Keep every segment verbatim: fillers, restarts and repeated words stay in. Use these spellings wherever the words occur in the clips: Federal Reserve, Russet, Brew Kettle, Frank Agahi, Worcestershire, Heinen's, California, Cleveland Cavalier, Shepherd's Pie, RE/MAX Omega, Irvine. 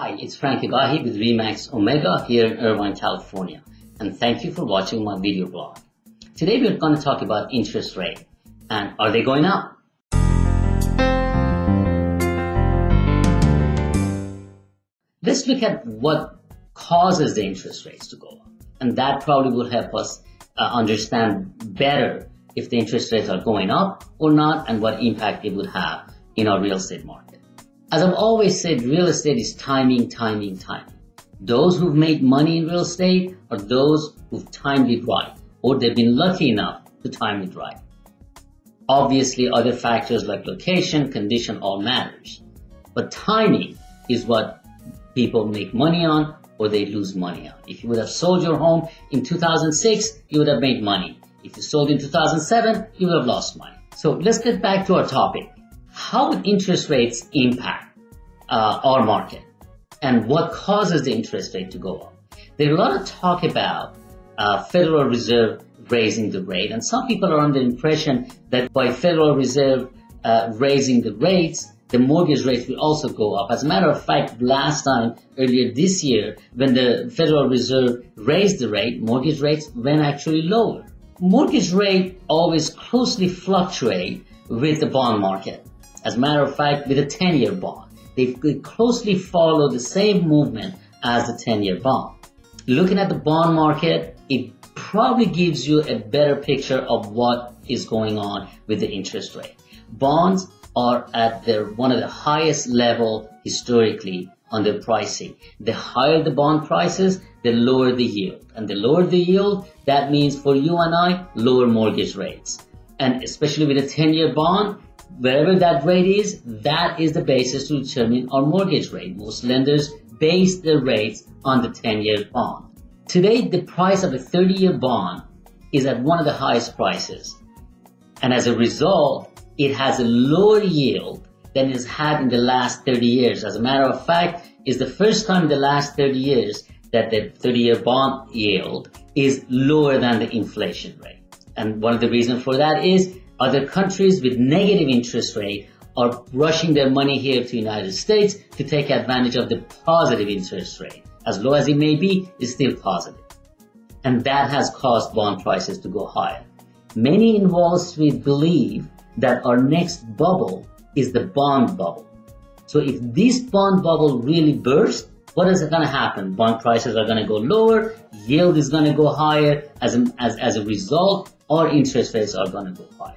Hi, it's Frank Agahi with RE/MAX Omega here in Irvine, California, and thank you for watching my video blog. Today we're going to talk about interest rates and are they going up? Let's look at what causes the interest rates to go up, and that probably will help us uh, understand better if the interest rates are going up or not and what impact it would have in our real estate market. As I've always said, real estate is timing, timing, timing. Those who've made money in real estate are those who've timed it right, or they've been lucky enough to time it right. Obviously, other factors like location, condition, all matters. But timing is what people make money on or they lose money on. If you would have sold your home in two thousand six, you would have made money. If you sold in two thousand seven, you would have lost money. So let's get back to our topic. How would interest rates impact uh, our market, and what causes the interest rate to go up? There's a lot of talk about uh, Federal Reserve raising the rate, and some people are under the impression that by Federal Reserve uh, raising the rates, the mortgage rates will also go up. As a matter of fact, last time, earlier this year, when the Federal Reserve raised the rate, mortgage rates went actually lower. Mortgage rate always closely fluctuate with the bond market. As a matter of fact, with a ten-year bond, they closely follow the same movement as the ten-year bond. Looking at the bond market, it probably gives you a better picture of what is going on with the interest rate. Bonds are at their one of the highest level historically on their pricing. The higher the bond prices, the lower the yield. And the lower the yield, that means for you and I, lower mortgage rates. And especially with a ten-year bond, wherever that rate is, that is the basis to determine our mortgage rate. Most lenders base their rates on the ten-year bond. Today, the price of a thirty-year bond is at one of the highest prices. And as a result, it has a lower yield than it's had in the last thirty years. As a matter of fact, it's the first time in the last thirty years that the thirty-year bond yield is lower than the inflation rate. And one of the reasons for that is other countries with negative interest rate are rushing their money here to the United States to take advantage of the positive interest rate. As low as it may be, it's still positive. And that has caused bond prices to go higher. Many in Wall Street believe that our next bubble is the bond bubble. So if this bond bubble really bursts, what is going to happen? Bond prices are going to go lower, yield is going to go higher. As a, as, as a result, our interest rates are going to go higher.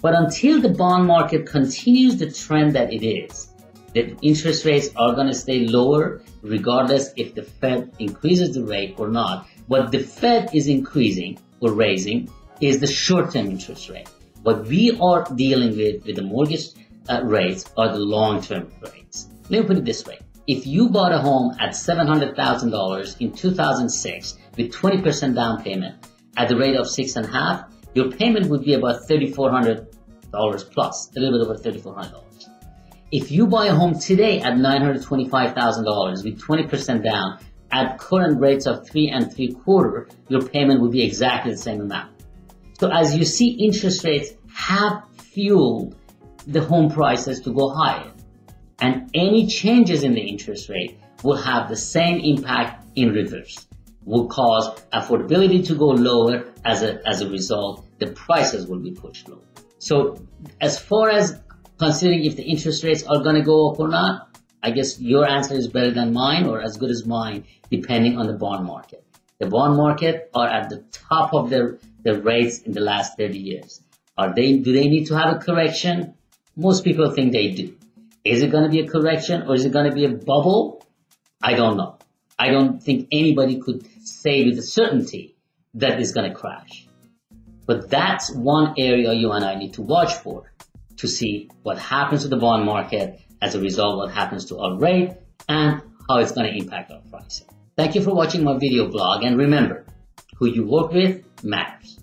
But until the bond market continues the trend that it is, that interest rates are going to stay lower regardless if the Fed increases the rate or not. What the Fed is increasing or raising is the short-term interest rate. What we are dealing with with the mortgage uh, rates are the long-term rates. Let me put it this way. If you bought a home at seven hundred thousand dollars in two thousand six with twenty percent down payment at the rate of six and a half, your payment would be about three thousand four hundred dollars plus, a little bit over three thousand four hundred dollars. If you buy a home today at nine hundred twenty-five thousand dollars with twenty percent down at current rates of three and three quarter, your payment would be exactly the same amount. So as you see, interest rates have fueled the home prices to go higher, and any changes in the interest rate will have the same impact in reverse. Will cause affordability to go lower. As a, as a result, the prices will be pushed lower. So as far as considering if the interest rates are going to go up or not, I guess your answer is better than mine or as good as mine, depending on the bond market. The bond market are at the top of their, their rates in the last thirty years. Are they, do they need to have a correction? Most people think they do. Is it going to be a correction or is it going to be a bubble? I don't know. I don't think anybody could say with certainty that it's going to crash. But that's one area you and I need to watch for, to see what happens to the bond market, as a result, what happens to our rate, and how it's going to impact our pricing. Thank you for watching my video blog, and remember, who you work with matters.